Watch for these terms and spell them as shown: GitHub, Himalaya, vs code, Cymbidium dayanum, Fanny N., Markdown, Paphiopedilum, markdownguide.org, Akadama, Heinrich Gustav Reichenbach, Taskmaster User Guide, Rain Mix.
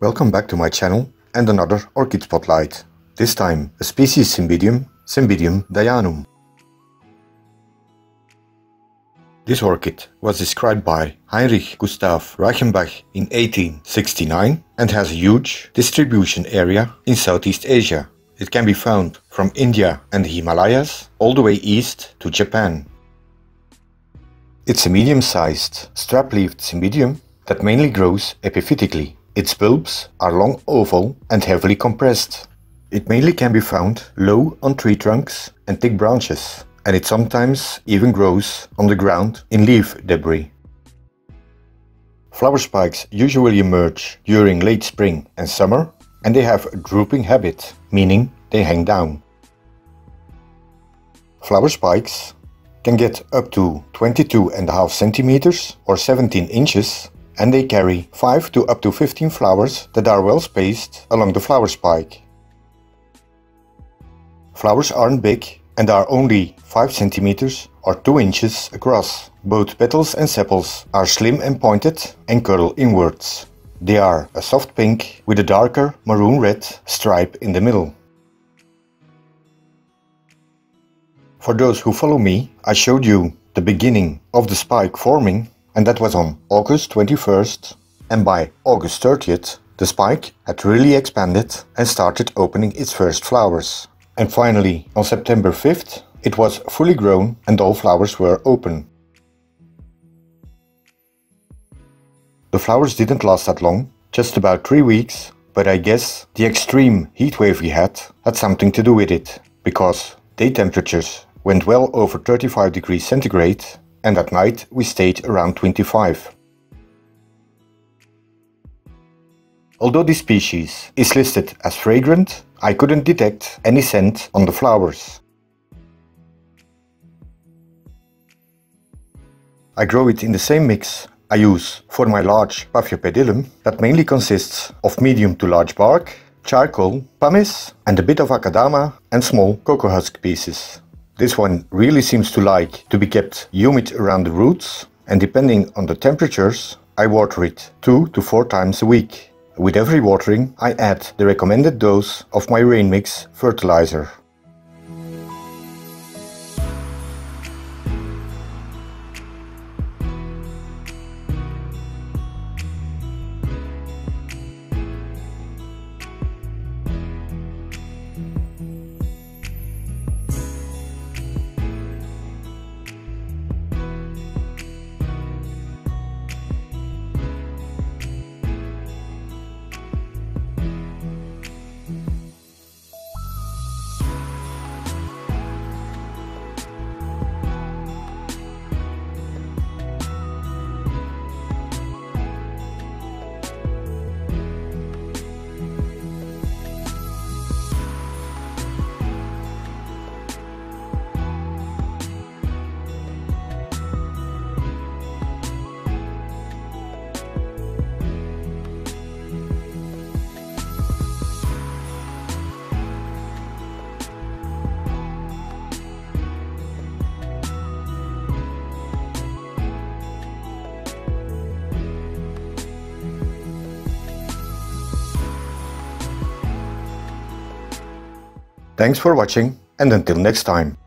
Welcome back to my channel and another orchid spotlight. This time a species Cymbidium, Cymbidium dayanum. This orchid was described by Heinrich Gustav Reichenbach in 1869 and has a huge distribution area in Southeast Asia. It can be found from India and the Himalayas all the way east to Japan. It's a medium-sized strap-leaved cymbidium that mainly grows epiphytically. Its bulbs are long, oval and heavily compressed. It mainly can be found low on tree trunks and thick branches, and it sometimes even grows on the ground in leaf debris. Flower spikes usually emerge during late spring and summer, and they have a drooping habit, meaning they hang down. Flower spikes can get up to 22.5 cm or 17 inches, and they carry 5 to up to 15 flowers that are well spaced along the flower spike. Flowers aren't big and are only 5 cm or 2 inches across. Both petals and sepals are slim and pointed and curl inwards. They are a soft pink with a darker maroon-red stripe in the middle. For those who follow me, I showed you the beginning of the spike forming, and that was on August 21st, and by August 30th the spike had really expanded and started opening its first flowers. And finally on September 5th it was fully grown and all flowers were open. The flowers didn't last that long, just about 3 weeks, but I guess the extreme heat wave we had something to do with it, because day temperatures went well over 35 degrees centigrade, and at night we stayed around 25. Although this species is listed as fragrant, I couldn't detect any scent on the flowers. I grow it in the same mix I use for my large Paphiopedilum, that mainly consists of medium to large bark, charcoal, pumice and a bit of Akadama and small cocoa husk pieces. This one really seems to like to be kept humid around the roots, and depending on the temperatures I water it 2 to 4 times a week. With every watering I add the recommended dose of my Rain Mix fertilizer. Thanks for watching, and until next time.